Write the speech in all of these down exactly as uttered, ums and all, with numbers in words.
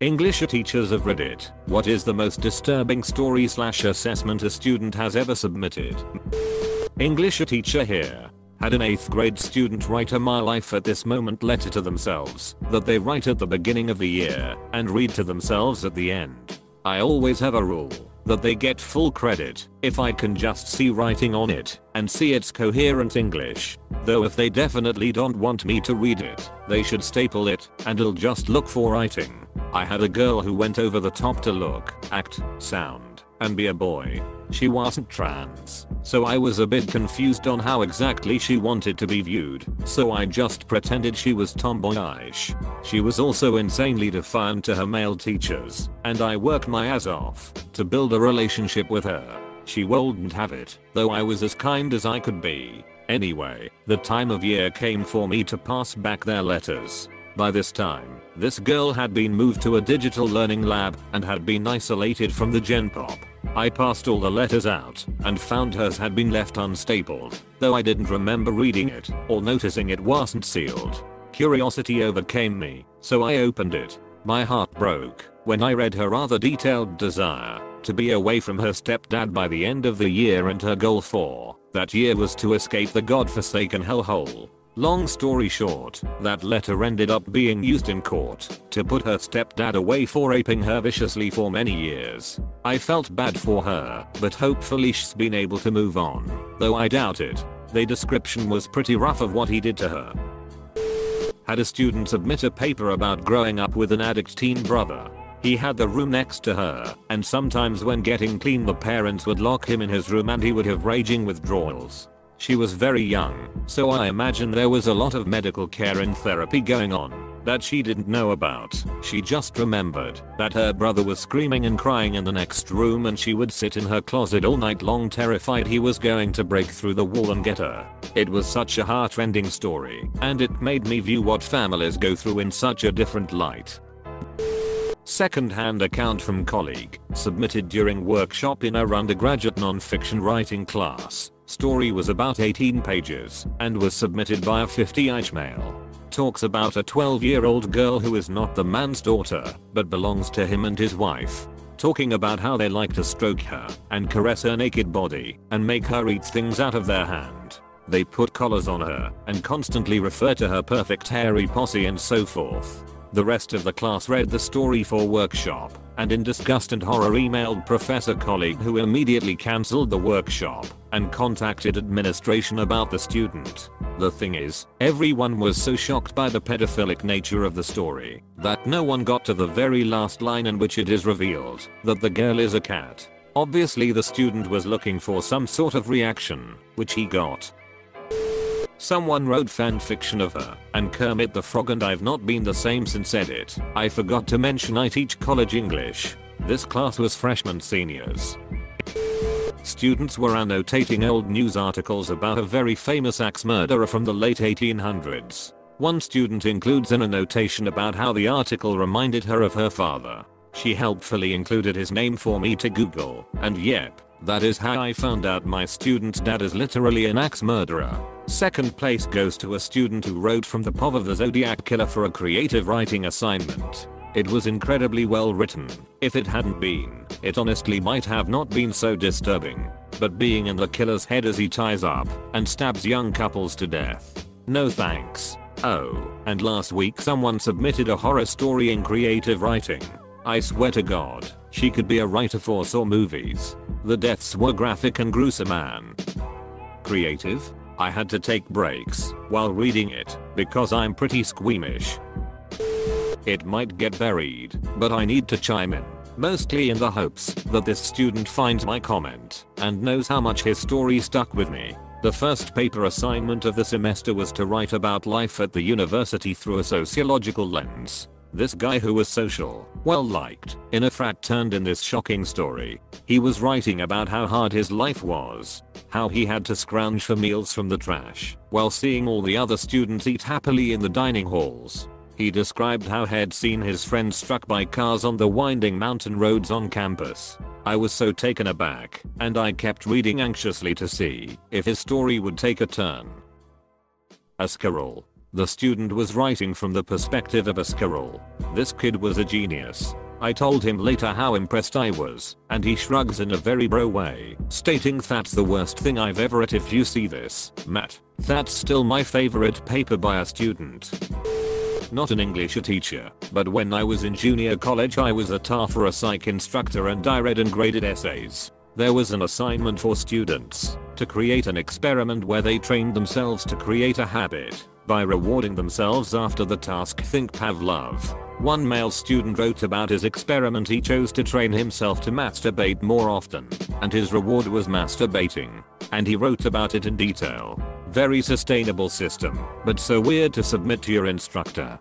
English teachers of Reddit. What is the most disturbing story slash assessment a student has ever submitted? English teacher here. Had an eighth grade student write a My Life at This Moment letter to themselves that they write at the beginning of the year and read to themselves at the end. I always have a rule that they get full credit if I can just see writing on it and see it's coherent English. Though if they definitely don't want me to read it, they should staple it and I'll just look for writing. I had a girl who went over the top to look, act, sound, and be a boy. She wasn't trans, so I was a bit confused on how exactly she wanted to be viewed, so I just pretended she was tomboyish. She was also insanely defiant to her male teachers, and I worked my ass off to build a relationship with her. She wouldn't have it, though I was as kind as I could be. Anyway, the time of year came for me to pass back their letters. By this time, this girl had been moved to a digital learning lab and had been isolated from the Gen Pop. I passed all the letters out and found hers had been left unstapled, though I didn't remember reading it or noticing it wasn't sealed. Curiosity overcame me, so I opened it. My heart broke when I read her rather detailed desire to be away from her stepdad by the end of the year, and her goal for that year was to escape the godforsaken hellhole. Long story short, that letter ended up being used in court to put her stepdad away for raping her viciously for many years. I felt bad for her, but hopefully she's been able to move on, though I doubt it. The description was pretty rough of what he did to her. Had a student submit a paper about growing up with an addict teen brother. He had the room next to her, and sometimes when getting clean the parents would lock him in his room and he would have raging withdrawals. She was very young, so I imagine there was a lot of medical care and therapy going on that she didn't know about. She just remembered that her brother was screaming and crying in the next room, and she would sit in her closet all night long terrified he was going to break through the wall and get her. It was such a heart-rending story, and it made me view what families go through in such a different light. Second-hand account from colleague, submitted during workshop in our undergraduate non-fiction writing class. Story was about eighteen pages and was submitted by a fifty-ish male. Talks about a twelve-year-old girl who is not the man's daughter but belongs to him and his wife. Talking about how they like to stroke her and caress her naked body and make her eat things out of their hand. They put collars on her and constantly refer to her perfect hairy posse and so forth. The rest of the class read the story for workshop and in disgust and horror emailed professor colleague, who immediately cancelled the workshop and contacted administration about the student. The thing is, everyone was so shocked by the pedophilic nature of the story that no one got to the very last line, in which it is revealed that the girl is a cat. Obviously the student was looking for some sort of reaction, which he got. Someone wrote fanfiction of her and Kermit the Frog, and I've not been the same since edit. I forgot to mention I teach college English. This class was freshmen seniors. Students were annotating old news articles about a very famous axe murderer from the late eighteen hundreds. One student includes an annotation about how the article reminded her of her father. She helpfully included his name for me to Google, and yep, that is how I found out my student's dad is literally an axe murderer. Second place goes to a student who wrote From the Paw of the Zodiac Killer for a creative writing assignment. It was incredibly well written. If it hadn't been, it honestly might have not been so disturbing. But being in the killer's head as he ties up and stabs young couples to death. No thanks. Oh, and last week someone submitted a horror story in creative writing. I swear to God, she could be a writer for Saw movies. The deaths were graphic and gruesome and creative. I had to take breaks while reading it because I'm pretty squeamish. It might get buried, but I need to chime in, mostly in the hopes that this student finds my comment and knows how much his story stuck with me. The first paper assignment of the semester was to write about life at the university through a sociological lens. This guy, who was social, well liked, in a frat, turned in this shocking story. He was writing about how hard his life was, how he had to scrounge for meals from the trash while seeing all the other students eat happily in the dining halls. He described how he'd seen his friends struck by cars on the winding mountain roads on campus. I was so taken aback, and I kept reading anxiously to see if his story would take a turn. A scroll. The student was writing from the perspective of a squirrel. This kid was a genius. I told him later how impressed I was, and he shrugs in a very bro way, stating that's the worst thing I've ever read. If you see this, Matt, that's still my favorite paper by a student. Not an English teacher, but when I was in junior college I was a tar for a psych instructor and I read and graded essays. There was an assignment for students to create an experiment where they trained themselves to create a habit by rewarding themselves after the task. Think Pavlov. One male student wrote about his experiment. He chose to train himself to masturbate more often, and his reward was masturbating, and he wrote about it in detail. Very sustainable system, but so weird to submit to your instructor.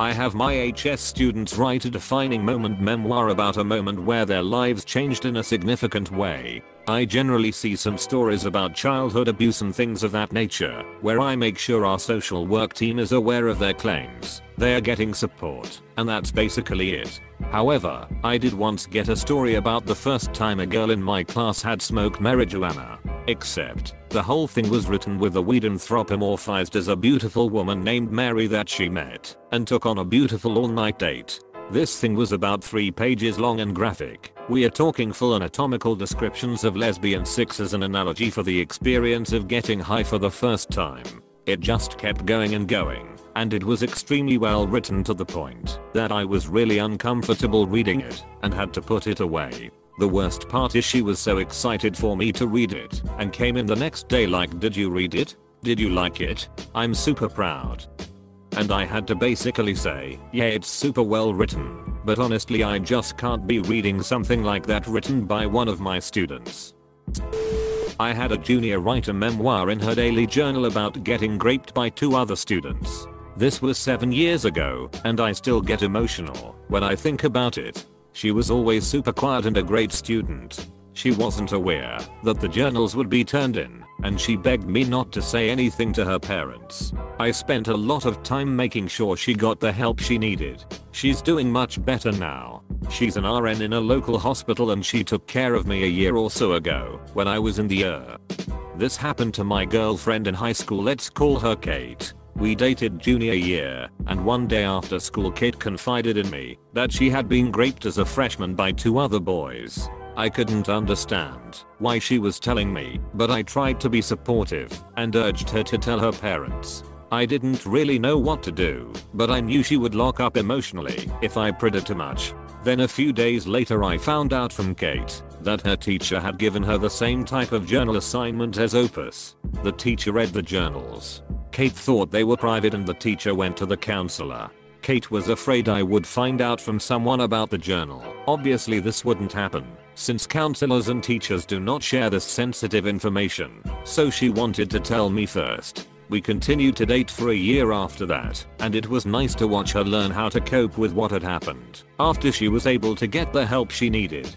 I have my H S students write a defining moment memoir about a moment where their lives changed in a significant way. I generally see some stories about childhood abuse and things of that nature, where I make sure our social work team is aware of their claims, they are getting support, and that's basically it. However, I did once get a story about the first time a girl in my class had smoked marijuana. Except, the whole thing was written with the weed anthropomorphized as a beautiful woman named Mary that she met and took on a beautiful all-night date. This thing was about three pages long and graphic. We are talking full anatomical descriptions of lesbian sex as an analogy for the experience of getting high for the first time. It just kept going and going, and it was extremely well written to the point that I was really uncomfortable reading it and had to put it away. The worst part is she was so excited for me to read it and came in the next day like, "Did you read it? Did you like it? I'm super proud." And I had to basically say, yeah, it's super well written, but honestly I just can't be reading something like that written by one of my students. I had a junior write a memoir in her daily journal about getting raped by two other students. This was seven years ago, and I still get emotional when I think about it. She was always super quiet and a great student. She wasn't aware that the journals would be turned in, and she begged me not to say anything to her parents. I spent a lot of time making sure she got the help she needed. She's doing much better now. She's an R N in a local hospital, and she took care of me a year or so ago when I was in the E R. This happened to my girlfriend in high school. Let's call her Kate. We dated junior year, and one day after school Kate confided in me that she had been raped as a freshman by two other boys. I couldn't understand why she was telling me, but I tried to be supportive and urged her to tell her parents. I didn't really know what to do, but I knew she would lock up emotionally if I prodded too much. Then a few days later I found out from Kate that her teacher had given her the same type of journal assignment as Opus. The teacher read the journals. Kate thought they were private, and the teacher went to the counselor. Kate was afraid I would find out from someone about the journal. Obviously this wouldn't happen, since counselors and teachers do not share this sensitive information, so she wanted to tell me first. We continued to date for a year after that, and it was nice to watch her learn how to cope with what had happened after she was able to get the help she needed.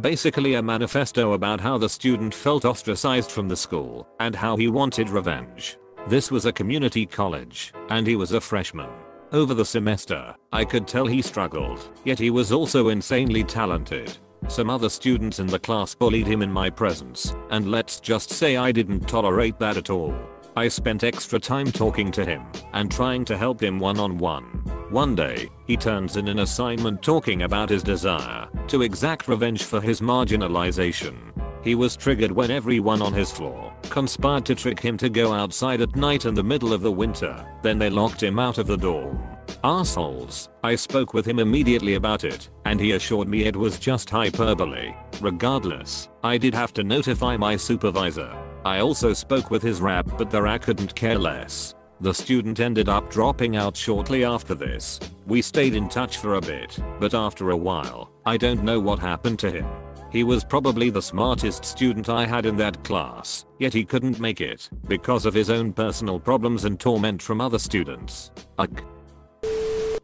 Basically a manifesto about how the student felt ostracized from the school and how he wanted revenge. This was a community college, and he was a freshman. Over the semester, I could tell he struggled, yet he was also insanely talented. Some other students in the class bullied him in my presence, and let's just say I didn't tolerate that at all. I spent extra time talking to him and trying to help him one-on-one. One day, he turns in an assignment talking about his desire to exact revenge for his marginalization. He was triggered when everyone on his floor conspired to trick him to go outside at night in the middle of the winter, then they locked him out of the dorm. Assholes. I spoke with him immediately about it, and he assured me it was just hyperbole. Regardless, I did have to notify my supervisor. I also spoke with his rep, but there I couldn't care less. The student ended up dropping out shortly after this. We stayed in touch for a bit, but after a while, I don't know what happened to him. He was probably the smartest student I had in that class, yet he couldn't make it because of his own personal problems and torment from other students. Ugh.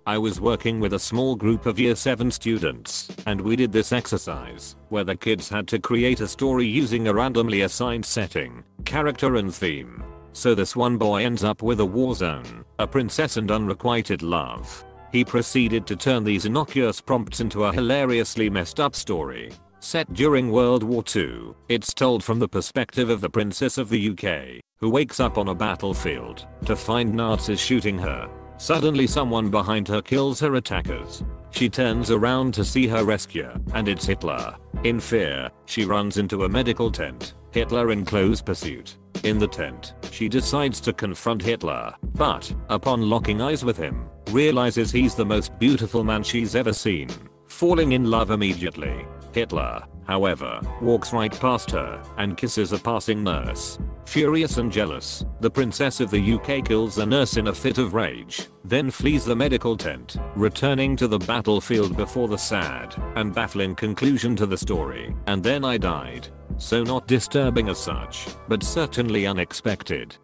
I was working with a small group of year seven students, and we did this exercise where the kids had to create a story using a randomly assigned setting, character and theme. So this one boy ends up with a war zone, a princess and unrequited love. He proceeded to turn these innocuous prompts into a hilariously messed up story. Set during World War Two, it's told from the perspective of the princess of the U K. who wakes up on a battlefield to find Nazis shooting her. Suddenly someone behind her kills her attackers. She turns around to see her rescuer, and it's Hitler. In fear, she runs into a medical tent, Hitler in close pursuit. In the tent, she decides to confront Hitler, but, upon locking eyes with him, realizes he's the most beautiful man she's ever seen, falling in love immediately. Hitler, however, walks right past her and kisses a passing nurse. Furious and jealous, the princess of the U K kills the nurse in a fit of rage, then flees the medical tent, returning to the battlefield before the sad and baffling conclusion to the story, and then I died. So not disturbing as such, but certainly unexpected.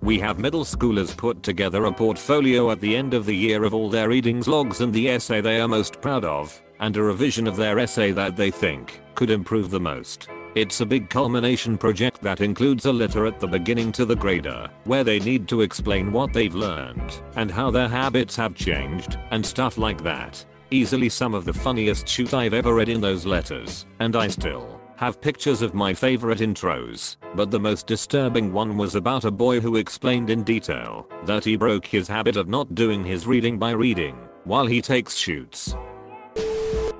We have middle schoolers put together a portfolio at the end of the year of all their readings, logs, and the essay they are most proud of, and a revision of their essay that they think could improve the most. It's a big culmination project that includes a letter at the beginning to the grader, where they need to explain what they've learned, and how their habits have changed, and stuff like that. Easily some of the funniest shit I've ever read in those letters, and I still have pictures of my favorite intros, but the most disturbing one was about a boy who explained in detail that he broke his habit of not doing his reading by reading while he takes shoots.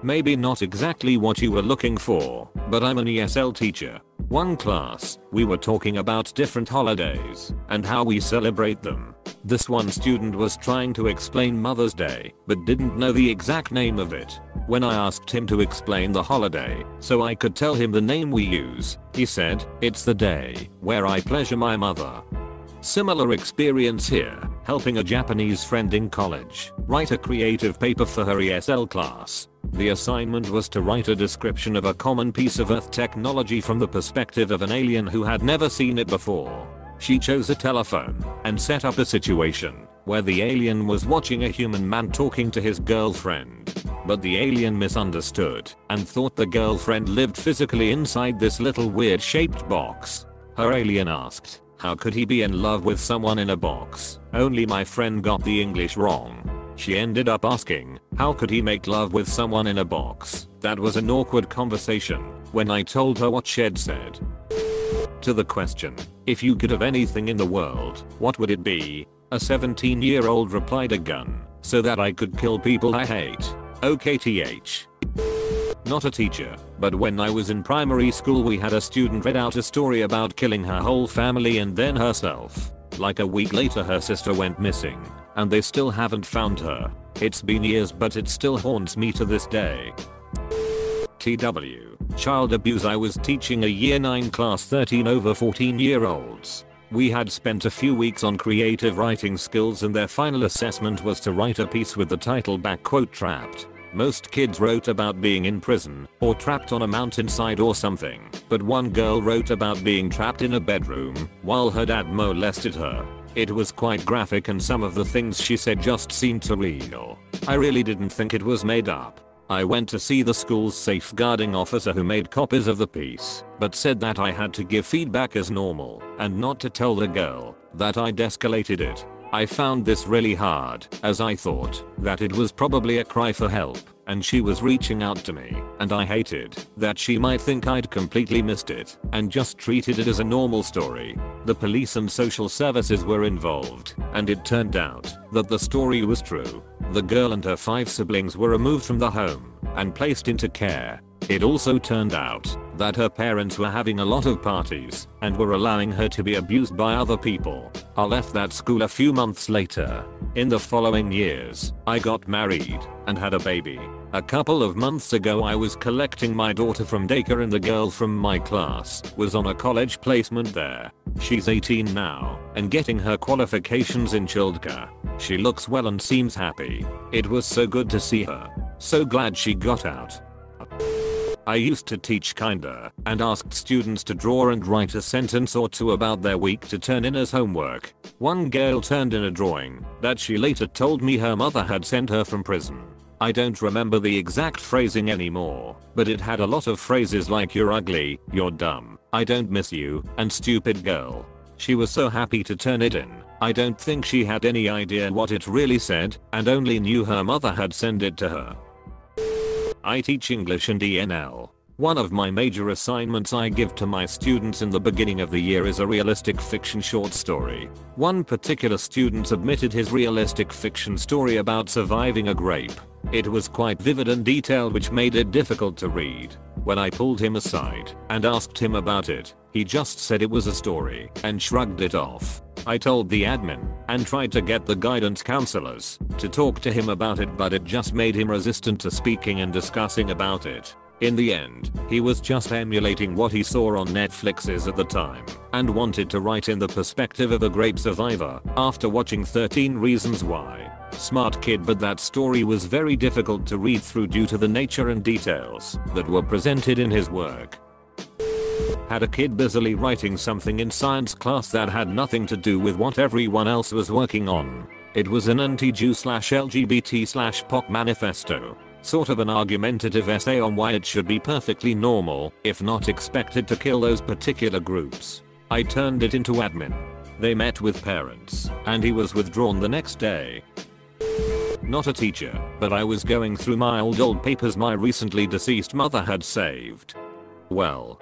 Maybe not exactly what you were looking for, but I'm an E S L teacher. One class, we were talking about different holidays and how we celebrate them. This one student was trying to explain Mother's Day, but didn't know the exact name of it. When I asked him to explain the holiday, so I could tell him the name we use, he said, "It's the day where I pleasure my mother." Similar experience here, helping a Japanese friend in college write a creative paper for her E S L class. The assignment was to write a description of a common piece of Earth technology from the perspective of an alien who had never seen it before. She chose a telephone and set up a situation where the alien was watching a human man talking to his girlfriend. But the alien misunderstood and thought the girlfriend lived physically inside this little weird-shaped box. Her alien asked, "How could he be in love with someone in a box?" Only my friend got the English wrong. She ended up asking, "How could he make love with someone in a box?" That was an awkward conversation when I told her what she'd said. To the question, if you could have anything in the world, what would it be? A seventeen year old replied, "A gun, so that I could kill people I hate." O K T H. Not a teacher, but when I was in primary school we had a student read out a story about killing her whole family and then herself. Like a week later her sister went missing, and they still haven't found her. It's been years, but it still haunts me to this day. T W. Child abuse. I was teaching a year nine class, thirteen over fourteen year olds. We had spent a few weeks on creative writing skills and their final assessment was to write a piece with the title back quote Trapped. Most kids wrote about being in prison or trapped on a mountainside or something, but one girl wrote about being trapped in a bedroom while her dad molested her. It was quite graphic and some of the things she said just seemed surreal. I really didn't think it was made up. I went to see the school's safeguarding officer who made copies of the piece, but said that I had to give feedback as normal and not to tell the girl that I'd escalated it. I found this really hard, as I thought that it was probably a cry for help and she was reaching out to me, and I hated that she might think I'd completely missed it and just treated it as a normal story. The police and social services were involved, and it turned out that the story was true. The girl and her five siblings were removed from the home and placed into care. It also turned out that her parents were having a lot of parties and were allowing her to be abused by other people. I left that school a few months later. In the following years, I got married and had a baby. A couple of months ago I was collecting my daughter from daycare and the girl from my class was on a college placement there. She's eighteen now and getting her qualifications in childcare. She looks well and seems happy. It was so good to see her. So glad she got out. I used to teach kinda, and asked students to draw and write a sentence or two about their week to turn in as homework. One girl turned in a drawing that she later told me her mother had sent her from prison. I don't remember the exact phrasing anymore, but it had a lot of phrases like "you're ugly, you're dumb, I don't miss you," and "stupid girl." She was so happy to turn it in. I don't think she had any idea what it really said, and only knew her mother had sent it to her. I teach English and E N L. One of my major assignments I give to my students in the beginning of the year is a realistic fiction short story. One particular student submitted his realistic fiction story about surviving a grape. It was quite vivid and detailed, which made it difficult to read. When I pulled him aside and asked him about it, he just said it was a story and shrugged it off. I told the admin and tried to get the guidance counselors to talk to him about it, but it just made him resistant to speaking and discussing about it. In the end, he was just emulating what he saw on Netflix's at the time and wanted to write in the perspective of a grape survivor after watching thirteen reasons why. Smart kid, but that story was very difficult to read through due to the nature and details that were presented in his work. Had a kid busily writing something in science class that had nothing to do with what everyone else was working on. It was an anti-Jew slash L G B T slash P O C manifesto. Sort of an argumentative essay on why it should be perfectly normal, if not expected, to kill those particular groups. I turned it into admin. They met with parents, and he was withdrawn the next day. Not a teacher, but I was going through my old old papers my recently deceased mother had saved. Well,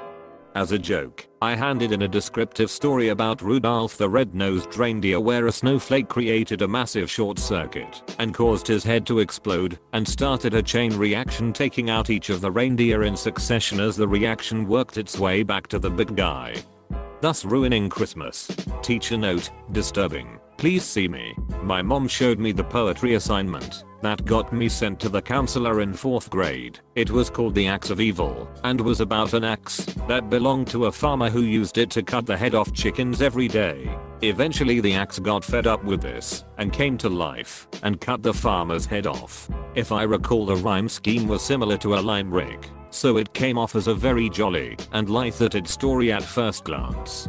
as a joke, I handed in a descriptive story about Rudolph the Red-Nosed Reindeer, where a snowflake created a massive short circuit and caused his head to explode and started a chain reaction, taking out each of the reindeer in succession as the reaction worked its way back to the big guy, thus ruining Christmas. Teacher note: disturbing. Please see me. My mom showed me the poetry assignment that got me sent to the counselor in fourth grade. It was called The Axe of Evil and was about an axe that belonged to a farmer who used it to cut the head off chickens every day. Eventually the axe got fed up with this and came to life and cut the farmer's head off. If I recall, the rhyme scheme was similar to a lime rig, so it came off as a very jolly and light-hearted story at first glance.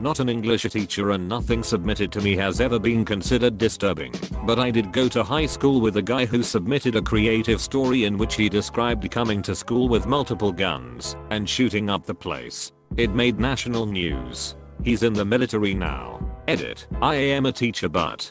Not an English teacher, and nothing submitted to me has ever been considered disturbing, but I did go to high school with a guy who submitted a creative story in which he described coming to school with multiple guns and shooting up the place. It made national news. He's in the military now. Edit: I am a teacher, but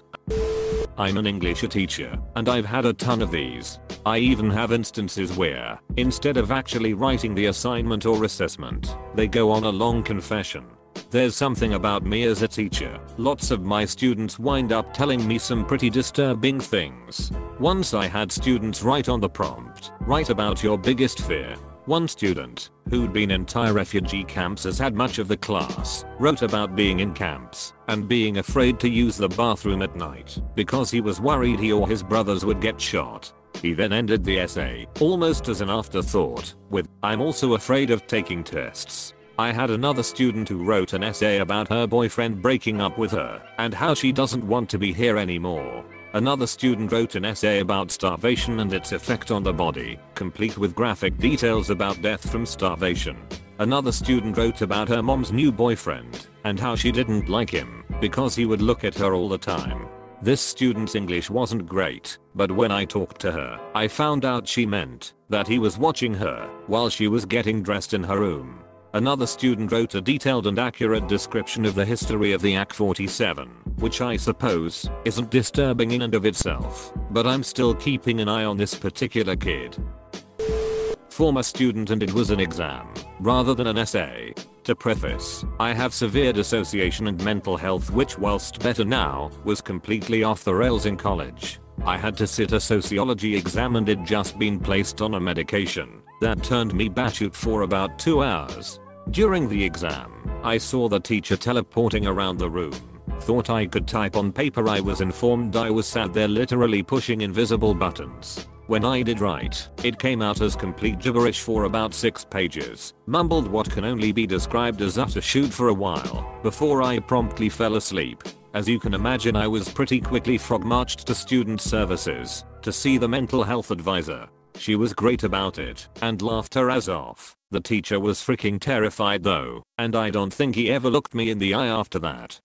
I'm an English teacher, and I've had a ton of these. I even have instances where, instead of actually writing the assignment or assessment, they go on a long confession. There's something about me as a teacher. Lots of my students wind up telling me some pretty disturbing things. Once I had students write on the prompt, "Write about your biggest fear." One student, who'd been in Thai refugee camps as had much of the class, wrote about being in camps and being afraid to use the bathroom at night because he was worried he or his brothers would get shot. He then ended the essay, almost as an afterthought, with, "I'm also afraid of taking tests." I had another student who wrote an essay about her boyfriend breaking up with her and how she doesn't want to be here anymore. Another student wrote an essay about starvation and its effect on the body, complete with graphic details about death from starvation. Another student wrote about her mom's new boyfriend and how she didn't like him because he would look at her all the time. This student's English wasn't great, but when I talked to her, I found out she meant that he was watching her while she was getting dressed in her room. Another student wrote a detailed and accurate description of the history of the Act forty-seven, which I suppose isn't disturbing in and of itself, but I'm still keeping an eye on this particular kid. Former student, and it was an exam rather than an essay. To preface, I have severe dissociation and mental health, which, whilst better now, was completely off the rails in college. I had to sit a sociology exam and had just been placed on a medication that turned me batshit for about two hours. During the exam, I saw the teacher teleporting around the room, thought I could type on paper. I was informed I was sat there literally pushing invisible buttons. When I did write, it came out as complete gibberish for about six pages, mumbled what can only be described as utter shoot for a while, before I promptly fell asleep. As you can imagine, I was pretty quickly frog-marched to student services to see the mental health advisor. She was great about it and laughed her ass off. The teacher was freaking terrified though, and I don't think he ever looked me in the eye after that.